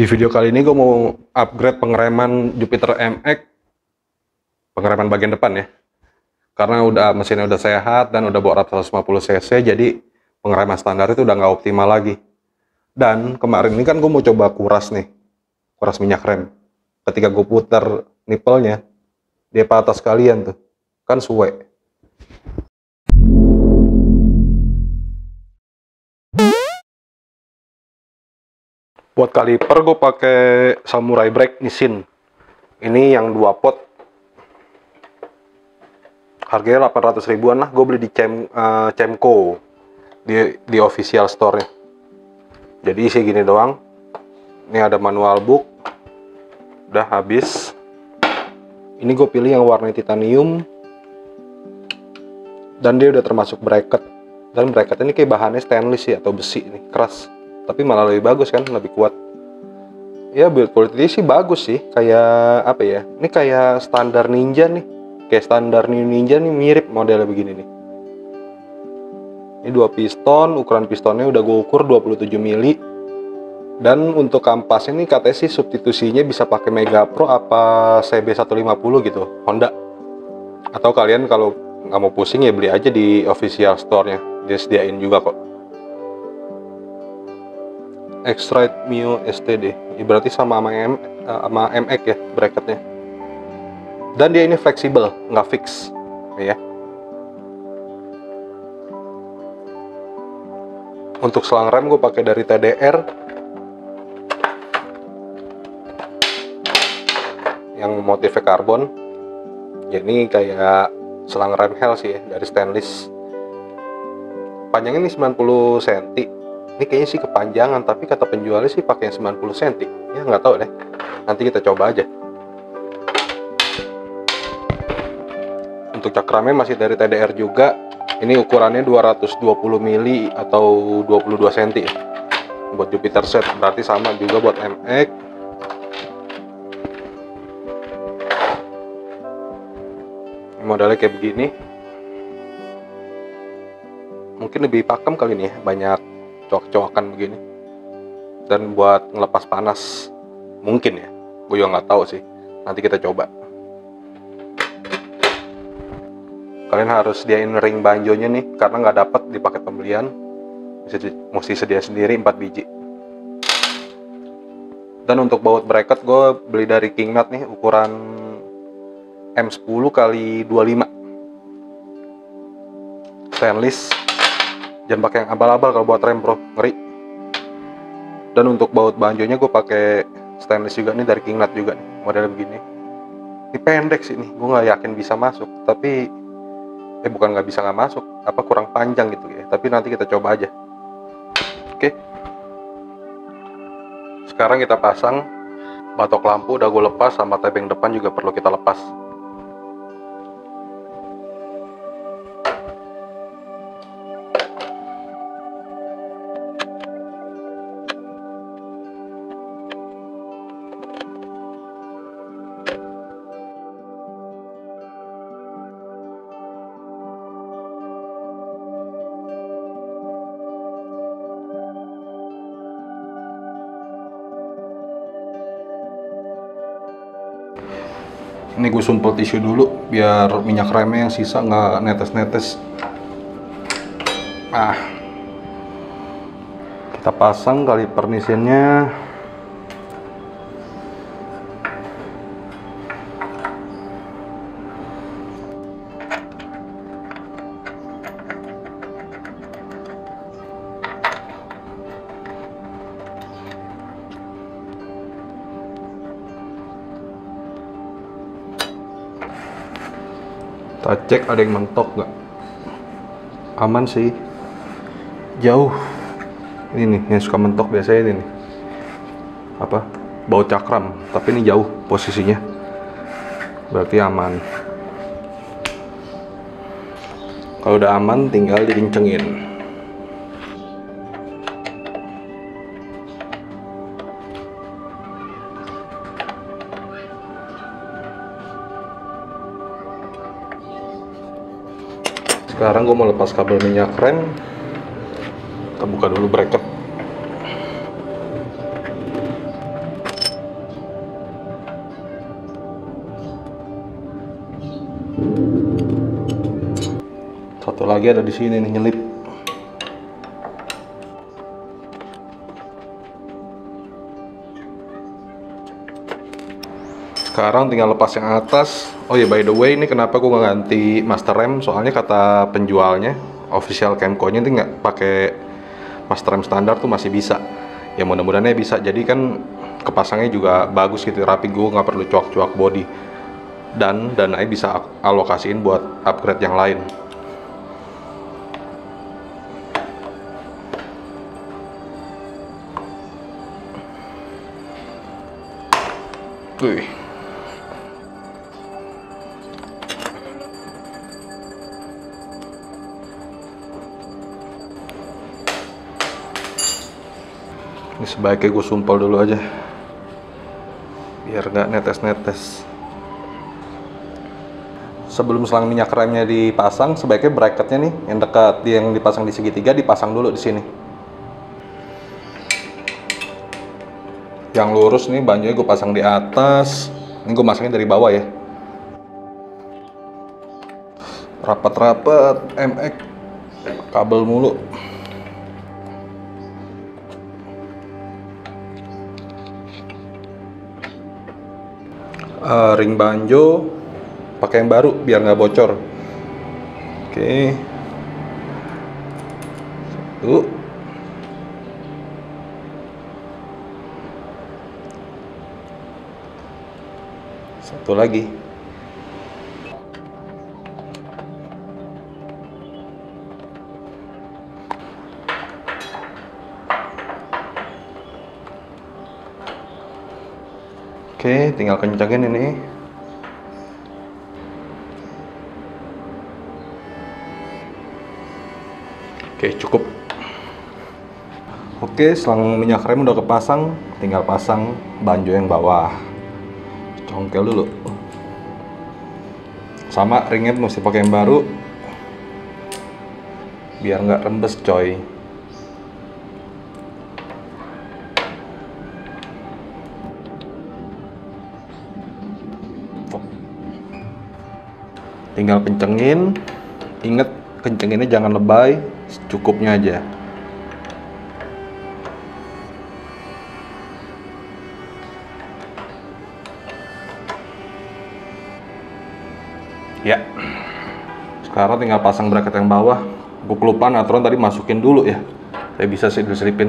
Di video kali ini gue mau upgrade pengereman Jupiter MX, pengereman bagian depan ya, karena mesinnya udah sehat dan udah bawa rap 150 cc, jadi pengereman standar itu udah nggak optimal lagi. Dan kemarin ini kan gue mau coba kuras nih, kuras minyak rem. Ketika gue putar nipelnya, dia patah sekalian tuh, kan suwe. Buat kaliper gue pakai Samurai Brake Nissin. Ini yang 2 pot. Harganya 800 ribuan lah, gue beli di Cemco, di official store-nya. Jadi isi gini doang. Ini ada manual book. Udah habis. Ini gue pilih yang warna titanium. Dan dia udah termasuk bracket. Dan bracket ini kayak bahannya stainless ya, atau besi nih, keras. Tapi malah lebih bagus kan, lebih kuat ya. Build quality sih bagus sih, kayak apa ya, ini kayak standar Ninja nih, kayak standar Ninja nih, mirip modelnya begini nih. Ini 2 piston, ukuran pistonnya udah gue ukur 27 mili. Dan untuk kampas ini katanya sih substitusinya bisa pakai Mega Pro apa CB150 gitu, Honda. Atau kalian kalau nggak mau pusing ya beli aja di official store-nya, dia sediain juga kok. X-Ride Mio STD, ya, berarti sama MX ya bracketnya. Dan dia ini fleksibel, nggak fix ya. Untuk selang rem gue pakai dari TDR yang motifnya karbon. Ya ini kayak selang rem HL sih ya, dari stainless. Panjangnya ini 90 cm. Ini kayaknya sih kepanjangan, tapi kata penjualnya sih pakai 90 cm. Ya nggak tahu deh, nanti kita coba aja. Untuk cakramnya masih dari TDR juga. Ini ukurannya 220 mili atau 22 cm. Buat Jupiter set, berarti sama juga buat MX. Ini modelnya kayak begini. Mungkin lebih pakem kali ini ya, banyak cowok-cowokan begini. Dan buat ngelepas panas mungkin ya, gue juga nggak tahu sih, nanti kita coba. Kalian harus sediain ring banjonya nih, karena nggak dapat di paket pembelian, mesti sedia sendiri 4 biji. Dan untuk baut bracket gue beli dari Kingnut nih, ukuran M10 x 25, stainless. Jangan pakai yang abal-abal kalau buat rem bro, ngeri. Dan untuk baut banjonya gue pakai stainless juga nih, dari Kingnut juga nih, modelnya begini. Ini pendek sih nih, gue nggak yakin bisa masuk, tapi bukan nggak bisa nggak masuk, apa kurang panjang gitu ya. Tapi nanti kita coba aja. Oke. Sekarang kita pasang batok lampu, udah gue lepas, sama tebing depan juga perlu kita lepas. Ini gue sumpel tisu dulu biar minyak remnya yang sisa nggak netes-netes. Ah, kita pasang kaliper Nissinnya. Kita cek ada yang mentok nggak. Aman sih, jauh. Ini nih yang suka mentok biasanya ini nih, apa, baut cakram. Tapi ini jauh posisinya, berarti aman. Kalau udah aman tinggal dikencengin. Sekarang gue mau lepas kabel minyak rem. Kita buka dulu bracket. Satu lagi ada di sini nih, nyelip. Sekarang tinggal lepas yang atas. Oh ya, by the way, ini kenapa gue nggak ganti master rem? Soalnya kata penjualnya, official Cemco-nya itu nggak pakai master rem standar tuh masih bisa. Ya mudah-mudahan bisa. Jadi kan kepasangnya juga bagus gitu, rapi. Gue nggak perlu cuak-cuak body. Dan dananya bisa alokasiin buat upgrade yang lain. Wih. Ini sebaiknya gue sumpel dulu aja, biar nggak netes-netes. Sebelum selang minyak remnya dipasang, sebaiknya bracketnya nih yang dekat, yang dipasang di segitiga dipasang dulu di sini. Yang lurus nih banjonya gue pasang di atas. Ini gue masangnya dari bawah ya. Rapat-rapat, MX, kabel mulu. Ring banjo pakai yang baru biar nggak bocor. Oke. Satu. Satu lagi. Oke, tinggal kencangin ini. Oke, cukup. Oke, selang minyak rem udah kepasang, tinggal pasang banjo yang bawah. Congkel dulu. Sama ringnya mesti pakai yang baru, biar nggak rembes, coy. Tinggal kencengin, inget kencenginnya jangan lebay, secukupnya aja. Ya, sekarang tinggal pasang bracket yang bawah. Gue kelupaan aturan tadi masukin dulu ya, saya bisa sih diselipin.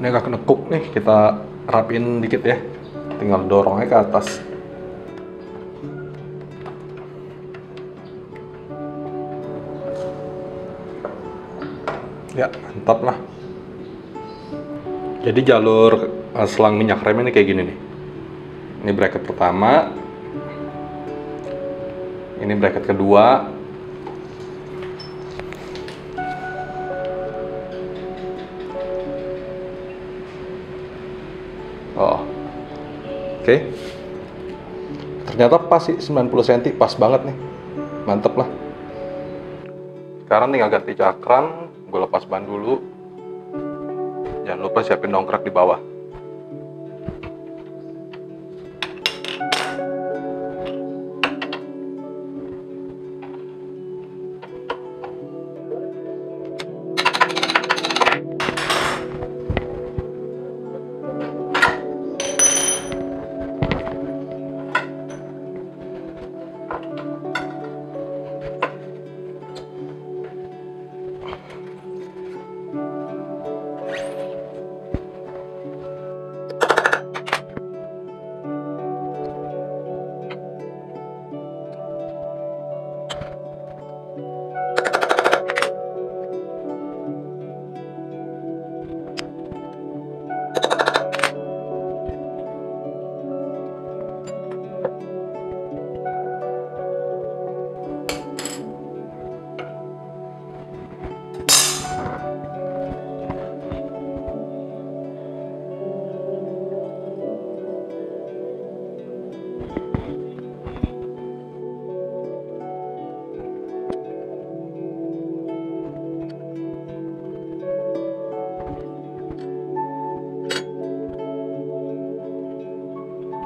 Ini agak nekuk nih, kita rapin dikit ya. Tinggal dorongnya ke atas. Ya, mantap lah. Jadi jalur selang minyak rem ini kayak gini nih. Ini bracket pertama. Ini bracket kedua. Oke, ternyata pas sih, 90 cm pas banget nih, mantep lah. Sekarang tinggal ganti cakram, gue lepas ban dulu. Jangan lupa siapin dongkrak di bawah.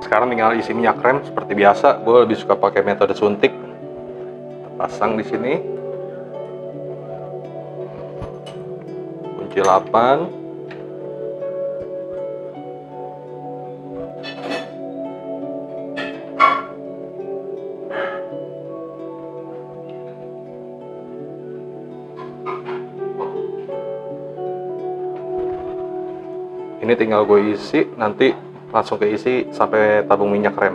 Sekarang tinggal isi minyak rem seperti biasa. Gue lebih suka pakai metode suntik. Kita pasang di sini. Kunci 8. Ini tinggal gue isi, nanti langsung keisi sampai tabung minyak rem.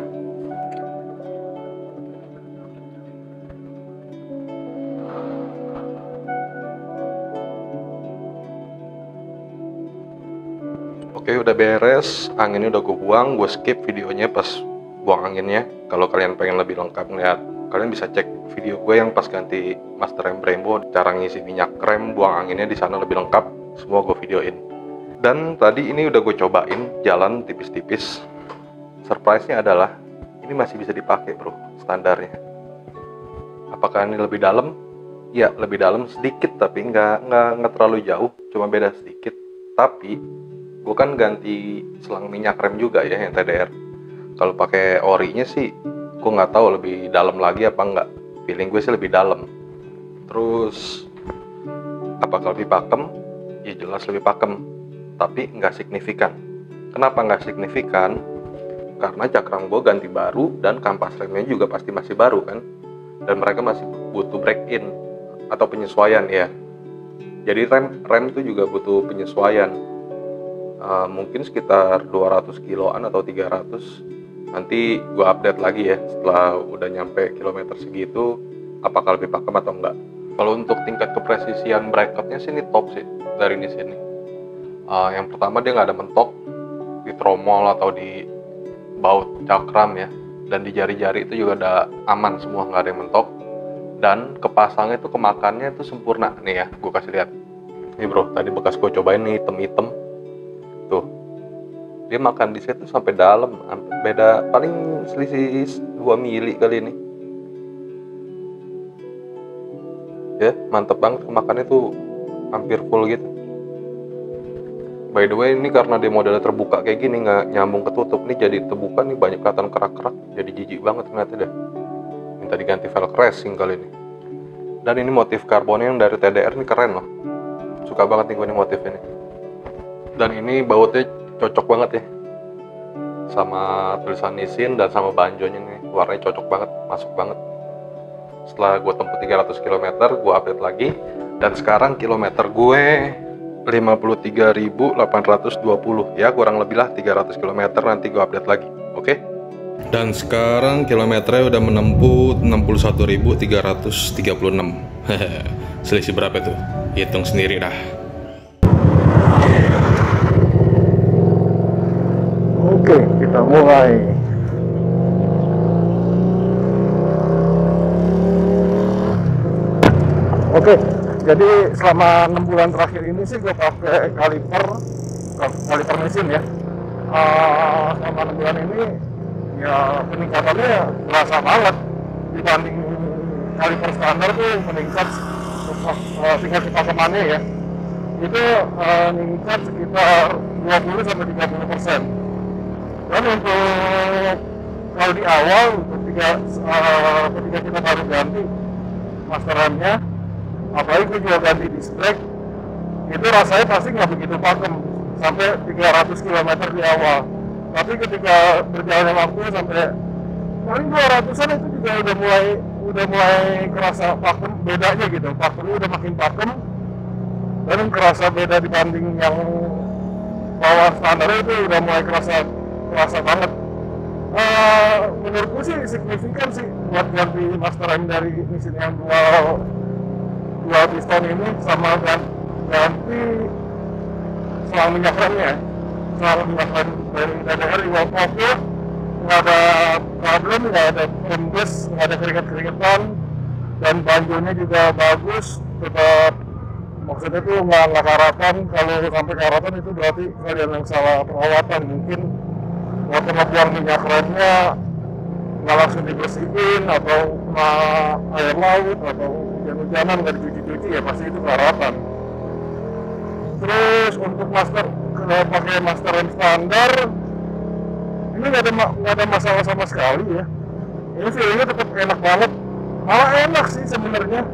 Oke, udah beres. Anginnya udah gue buang, gue skip videonya pas buang anginnya. Kalau kalian pengen lebih lengkap ngeliat, kalian bisa cek video gue yang pas ganti master rem Brembo, cara ngisi minyak rem, buang anginnya di sana lebih lengkap. Semua gue videoin. Dan tadi ini udah gue cobain jalan tipis-tipis. Surprise-nya adalah ini masih bisa dipakai, bro, standarnya. Apakah ini lebih dalam? Ya, lebih dalam sedikit, tapi nggak terlalu jauh, cuma beda sedikit. Tapi gue kan ganti selang minyak rem juga ya yang TDR. Kalau pakai orinya sih, gue nggak tahu lebih dalam lagi apa nggak. Feeling gue sih lebih dalam. Terus apakah lebih pakem? Ya jelas lebih pakem. Tapi nggak signifikan. Kenapa nggak signifikan? Karena cakram gue ganti baru dan kampas remnya juga pasti masih baru kan, dan mereka masih butuh break-in atau penyesuaian ya. Jadi rem itu juga butuh penyesuaian, mungkin sekitar 200 kiloan atau 300. Nanti gue update lagi ya setelah udah nyampe kilometer segitu, apakah lebih pakem atau enggak. Kalau untuk tingkat kepresisian bracketnya sini top sih dari Nissin. Yang pertama, dia nggak ada mentok di tromol atau di baut cakram ya, dan di jari-jari itu juga ada aman semua, nggak ada yang mentok, dan kepasangnya itu kemakannya itu sempurna nih ya. Gue kasih lihat nih bro, tadi bekas gue cobain nih hitam-hitam tuh, dia makan di set tuh sampai dalam, beda paling selisih 2 mili kali ini ya. Mantep banget kemakannya tuh, hampir full gitu. By the way, ini karena dia modelnya terbuka kayak gini, nggak nyambung ketutup nih, jadi terbuka nih, banyak kelihatan kerak-kerak, jadi jijik banget ternyata deh. Minta diganti velg racing kali ini. Dan ini motif karbonnya yang dari TDR ini keren loh, suka banget nih gue ini motif ini. Dan ini bautnya cocok banget ya sama tulisan Nissin dan sama banjonya nih, warnanya cocok banget, masuk banget. Setelah gue tempuh 300 km, gue update lagi, dan sekarang kilometer gue 53.820 ya, kurang lebih lah 300 km, nanti gue update lagi. Oke? Dan sekarang kilometernya udah menempuh 61.336. Selisih berapa tuh? Hitung sendiri dah. Oke, kita mulai. Oke, jadi selama 6 bulan terakhir ini sih gue pakai kaliper mesin ya. Selama 6 bulan ini ya peningkatannya terasa banget dibanding kaliper standar tuh, meningkat tingkat kepakemannya ya itu meningkat sekitar 20-30%. Dan untuk kalau di awal ketika kita baru ganti master remnya, apalagi gue juga ganti disc brake, itu rasanya pasti nggak begitu pakem sampai 300 km di awal. Tapi ketika berjalannya waktu sampai paling 200-an itu juga udah mulai kerasa pakem bedanya gitu. Pakemnya udah makin pakem, dan kerasa beda dibanding yang bawah standar itu udah mulai kerasa banget. Menurutku sih signifikan sih buat ganti master rem dari mesin yang dua piston ini sama ganti selang minyak remnya. Selang minyak rem dari TDR di walk off ya, nggak ada problem, nggak ada kembes, nggak ada keringetan, dan banjonya juga bagus, tetap, maksudnya itu nggak karatan. Kalau sampai karatan itu berarti kalian yang salah perawatan, mungkin waktu ngebuang minyak remnya nggak langsung dibersihin, atau kena air laut, atau hujan-hujanan nggak dicuci-cuci, ya pasti itu karatan. Terus untuk master, kalau pakai master rem standar Ini nggak ada masalah sama sekali ya. Ini feelingnya tetap enak banget, malah enak sih sebenarnya,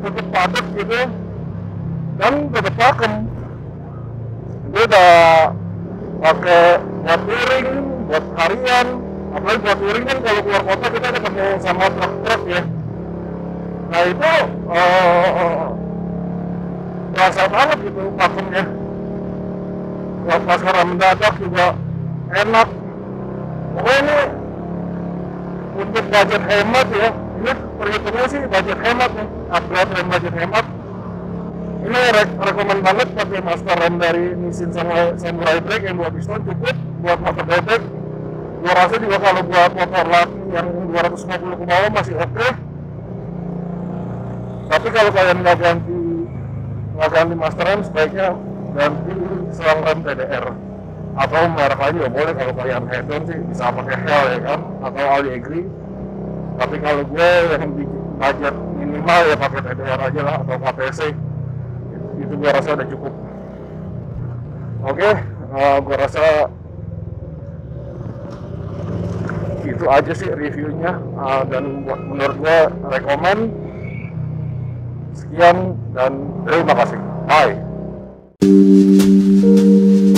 tetap padat gitu dan tetap pakem. Gue udah pakai buat touring, buat harian, apalagi buat touring kan kalau keluar kota kita ada pakai sama truk-truk ya. Nah itu berasa banget gitu pakemnya. Buat masalah mendadak juga enak. Pokoknya ini untuk budget hemat ya, ini perhitungannya sih budget hemat nih, upgrade dan budget hemat. Ini rekomend banget pakai master rem dari Nissin Samurai Brake yang 2 piston cukup buat motor bebek. Gua rasa juga kalau buat motor laki yang 250 ke bawah masih oke. Tapi kalau kalian nggak ganti master rem, sebaiknya ganti selang rem TDR atau merek lain juga boleh. Kalau kalian hedon sih bisa pakai HL ya kan, atau Ali Agri. Tapi kalau gue yang budget minimal ya pakai TDR aja lah, atau KPC. Itu gue rasa udah cukup. Oke, gue rasa itu aja sih reviewnya, dan menurut gue rekomend. Sekian dan terima kasih. Bye.